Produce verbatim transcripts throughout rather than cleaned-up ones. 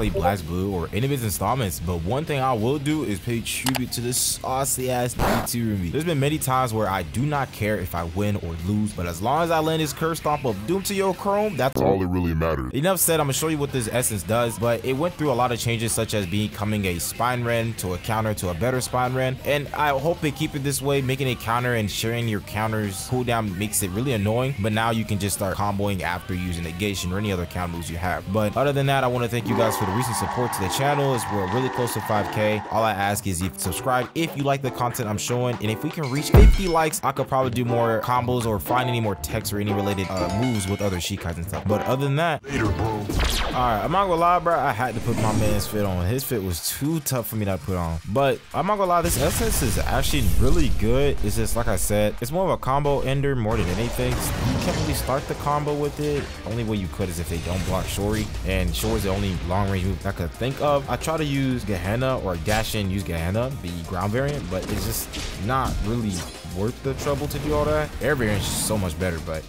play Blast Blue or any of his installments, but one thing I will do is pay tribute to this saucy ass D two R Ruby. There's been many times where I do not care if I win or lose, but as long as I land this curse stomp of doom to your chrome, that's all that really matters. Enough said, I'm gonna show you what this essence does, but it went through a lot of changes, such as becoming a Spine-Rend to a counter to a better Spine-Rend, and I hope they keep it this way. Making a counter and sharing your counter's cooldown makes it really annoying, but now you can just start comboing after using negation or any other counter moves you have. But other than that, I want to thank you guys for the recent support to the channel, as we're really close to five K. All I ask is you subscribe if you like the content I'm showing, and if we can reach fifty likes, I could probably do more combos or find any more techs or any related uh, moves with other Shikais and stuff. But other than that, later, bro. Alright, I'm not gonna lie, bro, I had to put my man's fit on. His fit was too tough for me to put on. But I'm not gonna lie, this essence is actually really good. It's just, like I said, it's more of a combo ender more than anything. You can't really start the combo with it. Only way you could is if they don't block Shoryu, and Shoryu the only long range move I could think of. I try to use Gehenna or Gashin, use Gehenna, the ground variant, but it's just not really worth the trouble to do all that. Air variant is so much better, but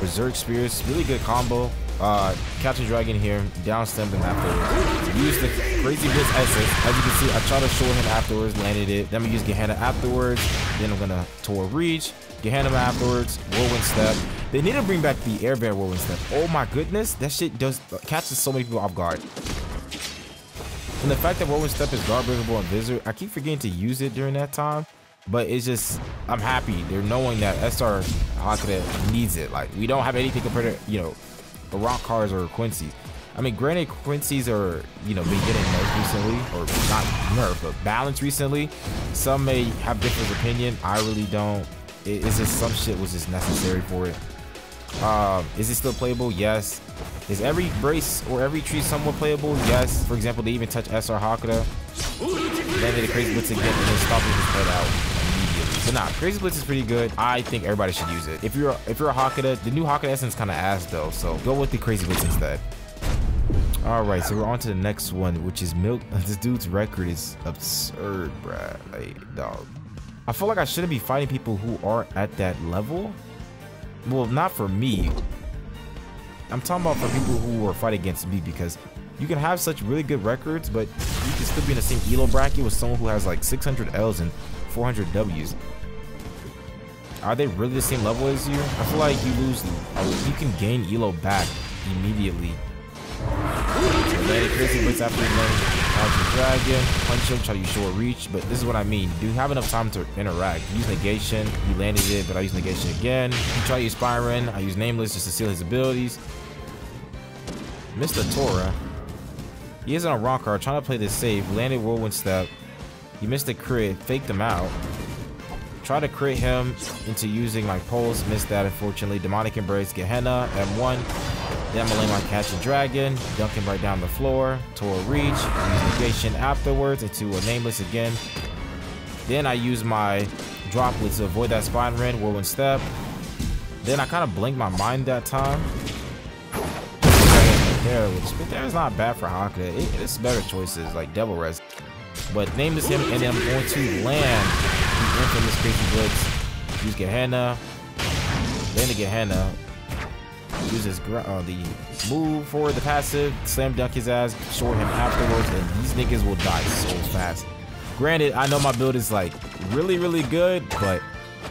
Berserk Spears, really good combo. Uh, Captain Dragon here, down stem him afterwards. Use the Crazy Blitz essence. As you can see, I try to short him afterwards, landed it. Then we use Gehenna afterwards. Then I'm gonna Tor Reach, Gehenna afterwards, Whirlwind Step. They need to bring back the Air Bear Whirlwind Step. Oh my goodness, that shit does uh, catches so many people off guard. And the fact that Whirlwind Step is guard breakable on Vizard, I keep forgetting to use it during that time. But it's just, I'm happy they're knowing that S R Hakuda needs it. Like, we don't have anything compared to, you know, the Arrancars or Quincy's. I mean, granted, Quincy's are, you know, been getting nerfed recently, or not nerfed, but balanced recently. Some may have different opinion. I really don't. It, it's just some shit was just necessary for it. Um, is it still playable? Yes. Is every brace or every tree somewhat playable? Yes. For example, they even touch S R Hakuda. Landed the Crazy Blitz again, and then stopping his head out. But nah, Crazy Blitz is pretty good. I think everybody should use it. If you're a, if you're a Hakuda, the new Hakuda Essence kind of ass though, so go with the Crazy Blitz instead. All right, so we're on to the next one, which is Milk. This dude's record is absurd, bruh. Like, dog. I feel like I shouldn't be fighting people who are at that level. Well, not for me. I'm talking about for people who are fighting against me, because you can have such really good records, but you can still be in the same E L O bracket with someone who has like six hundred L's and four hundred W's. Are they really the same level as you? I feel like you lose, you can gain E L O back immediately. Crazy Blitz after Captain Dragon, punch him, try to use short reach, but this is what I mean. Do you have enough time to interact? Use negation, you landed it, but I use negation again. You try to use Spine-Rend, I use Nameless just to seal his abilities. Mister Tora, he isn't a Roncar, trying to play this safe, landed Whirlwind Step. You missed the crit, faked him out. Try to crit him into using my pulse, missed that unfortunately. Demonic Embrace, Gehenna, M one. Then I'm gonna land my Catching Dragon, dunk him right down the floor, Tor Reach, use negation afterwards into a Nameless again. Then I use my droplets to avoid that Spine-Rend, Whirlwind Step. Then I kind of blanked my mind that time. There, which but there is not bad for Hakuda. It, it's better choices like Devil Rest. But Nameless him, and I'm going to land the infamous Crazy Blitz. Use Gehenna, land a Gehenna. Use his uh, the move forward, the passive, slam dunk his ass, short him afterwards, and these niggas will die so fast. Granted, I know my build is like really, really good, but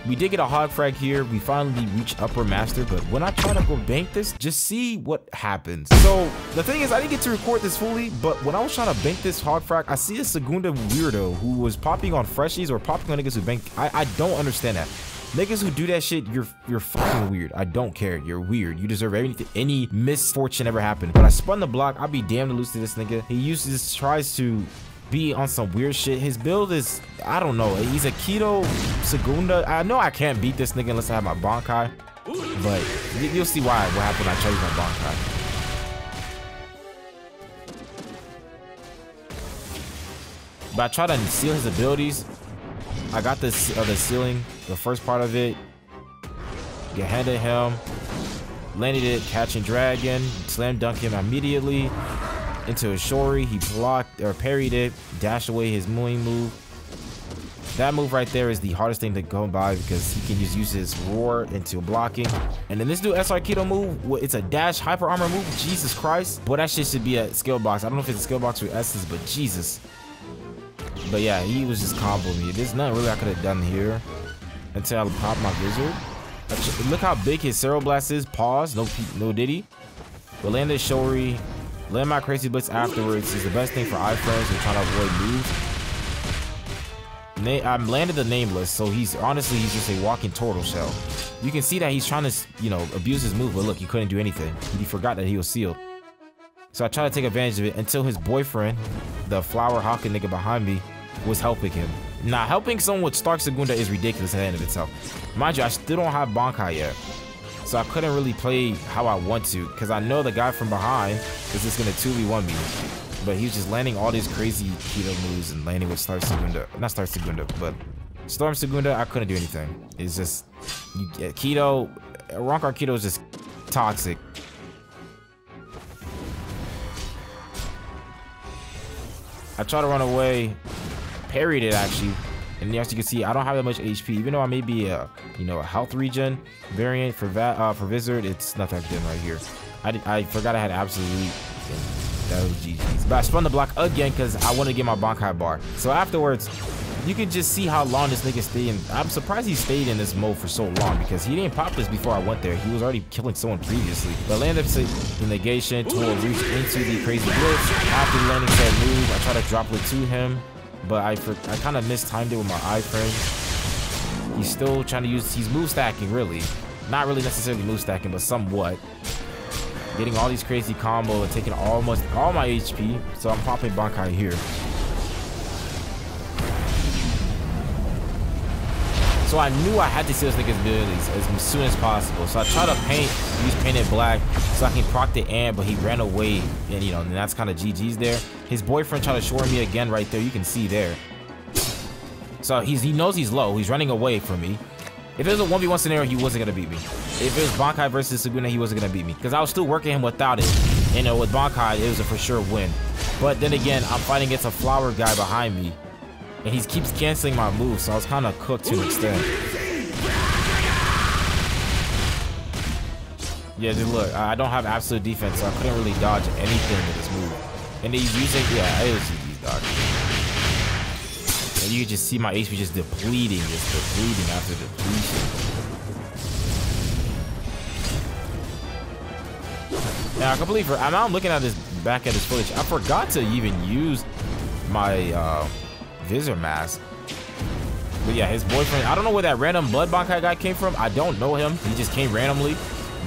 we did get a hog frag here. We finally reached upper master, but when I try to go bank this, just see what happens. So the thing is, I didn't get to record this fully, but when I was trying to bank this hog frag, I see a Segunda weirdo who was popping on freshies or popping on niggas who bank. I, I don't understand that. Niggas who do that shit, you're you're fucking weird. I don't care. You're weird. You deserve anything, any misfortune ever happened. But I spun the block. I'd be damned to lose to this nigga. He uses tries to be on some weird shit. His build is, I don't know, he's a Kido Segunda. I know I can't beat this nigga unless I have my Bonkai, but you'll see why what happened. I chose my Bonkai. But I try to seal his abilities. I got this uh, the ceiling, the first part of it. Get handed him, landed it, Catching Dragon, slam dunk him immediately. Into a Shoryu, he blocked or parried it, dashed away his mooing move. That move right there is the hardest thing to go by because he can just use his roar into blocking. And then this new S R Kido move, it's a dash hyper armor move. Jesus Christ. Boy, that shit should be a skill box. I don't know if it's a skill box with S's, but Jesus. But yeah, he was just comboing me. There's nothing really I could have done here until I popped my Vizard. Look how big his Ceroblast is. Pause. No, no Diddy. But land this Shoryu. Land my Crazy Blitz afterwards is the best thing for iframes. We're trying to avoid moves. I've landed the Nameless, so he's honestly he's just a walking turtle shell. You can see that he's trying to, you know, abuse his move, but look, he couldn't do anything. He forgot that he was sealed. So I tried to take advantage of it until his boyfriend, the flower hawking nigga behind me, was helping him. Now, helping someone with Storm Segunda is ridiculous in the end of itself. Mind you, I still don't have Bonkai yet, so I couldn't really play how I want to, because I know the guy from behind is just gonna two v one me. But he was just landing all these crazy Kido moves and landing with Storm Segunda. Not Storm Segunda, but Storm Segunda, I couldn't do anything. It's just, you, Kido, Roncar Kido is just toxic. I tried to run away, parried it actually. And as you can see, I don't have that much H P. Even though I may be a, you know, a health regen variant for, uh, for Vizard, it's not that good right here. I, did, I forgot I had Absolute. That was G G's. But I spun the block again because I wanted to get my Bonkai bar. So afterwards, you can just see how long this nigga stayed in. I'm surprised he stayed in this mode for so long because he didn't pop this before I went there. He was already killing someone previously. But land up the negation to reach into the Crazy Blitz. After landing that move, I tried to drop it to him, but I for, I kind of mistimed it with my iframe. He's still trying to use. He's move stacking really, not really necessarily move stacking, but somewhat. Getting all these crazy combo and taking almost all my H P, so I'm popping Bonkai here. So I knew I had to see this nigga's abilities as soon as possible. So I try to paint, use painted black, so I can proc the ant, but he ran away, and you know, and that's kind of G G's there. His boyfriend tried to shore me again right there. You can see there. So he's he knows he's low. He's running away from me. If it was a one v one scenario, he wasn't gonna beat me. If it was Bonkai versus Segunda, he wasn't gonna beat me because I was still working him without it. You know, with Bonkai, it was a for sure win. But then again, I'm fighting against a flower guy behind me, and he keeps canceling my moves, so I was kind of cooked to an extent. Yeah, just look, I don't have absolute defense, so I couldn't really dodge anything with this move. And he's using, yeah, I O C G's dodge. And you just see my H P just depleting, just depleting after depletion. Now I completely for I'm looking at this back at this footage. I forgot to even use my uh, Vizard mask. But yeah, his boyfriend. I don't know where that random blood Bonkai guy came from. I don't know him. He just came randomly.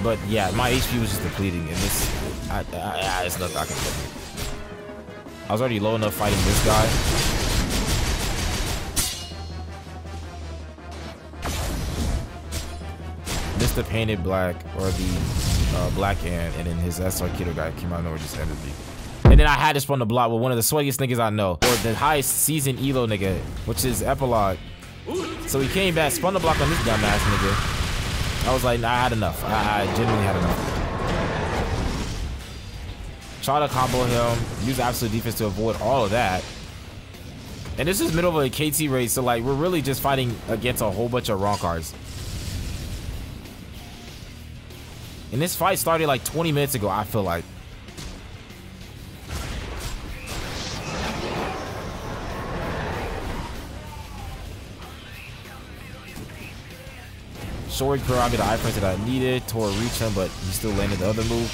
But yeah, my H P was just depleting, and this, I, I, I, it's nothing I can do. I was already low enough fighting this guy. The painted black or the uh, black ant, and then his S R Kido guy came out of nowhere, just ended me. And then I had to spawn the block with one of the swaggiest niggas I know, or the highest season E L O nigga, which is Epilogue. So he came back, spun the block on this dumbass nigga. I was like, nah, I had enough. I, I genuinely had enough. Try to combo him, use absolute defense to avoid all of that. And this is middle of a K T race, so like we're really just fighting against a whole bunch of Arrancars. And this fight started like twenty minutes ago, I feel like. Shoryu grabbed the eye pressure that I needed, tore reach him, but he still landed the other move.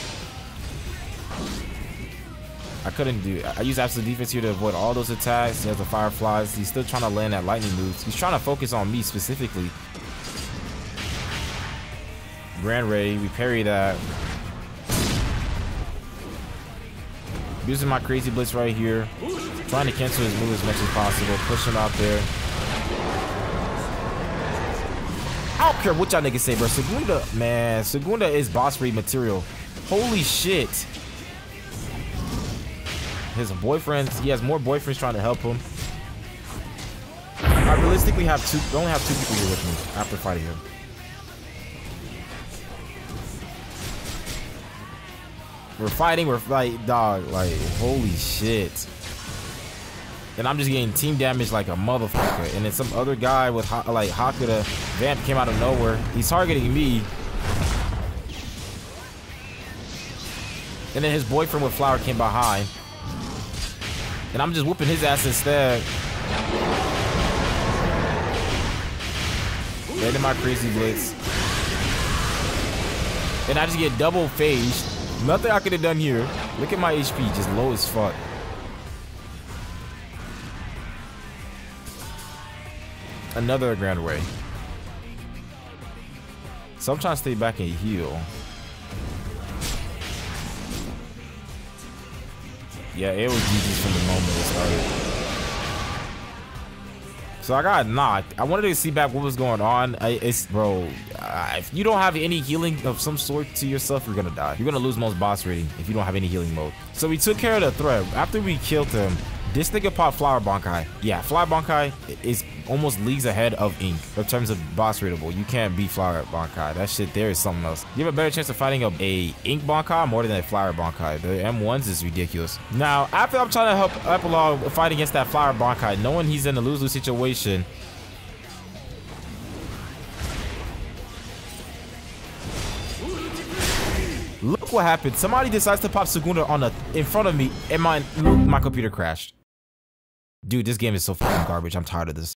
I couldn't do it. I used absolute defense here to avoid all those attacks. He has the fireflies. He's still trying to land that lightning moves. He's trying to focus on me specifically. Grand Ray, we parry that. Using my Crazy Blitz right here. Trying to cancel his move as much as possible. Push him out there. I don't care what y'all niggas say, bro. Segunda, man. Segunda is boss raid material. Holy shit. His boyfriends. He has more boyfriends trying to help him. I realistically have two, only have two people here with me after fighting him. We're fighting, we're like, dog, like, holy shit. and I'm just getting team damage like a motherfucker. And then some other guy with ha like Hakuda Vamp came out of nowhere. He's targeting me. And then his boyfriend with Flower came behind. And I'm just whooping his ass instead. Right in my Crazy Blitz. And I just get double phased. Nothing I could have done here. Look at my H P, just low as fuck. Another Grand Ray. So I'm trying to stay back and heal. Yeah, it was G G's from the moment it started. So I got knocked. I wanted to see back what was going on. I, it's, bro, uh, if you don't have any healing of some sort to yourself, you're gonna die. You're gonna lose most boss rating if you don't have any healing mode. So we took care of the threat. After we killed him, this nigga popped Flower Bonkai. Yeah, Flower Bonkai is almost leagues ahead of Ink in terms of boss rateable. You can't beat Flower Bonkai. That shit there is something else. You have a better chance of fighting a, a Ink Bonkai more than a Flower Bonkai. The M ones is ridiculous. Now, after I'm trying to help Epilogue fight against that Flower Bonkai, knowing he's in a lose-lose situation, look what happened. Somebody decides to pop Segunda on a in front of me, and my my computer crashed. Dude, this game is so fucking garbage. I'm tired of this.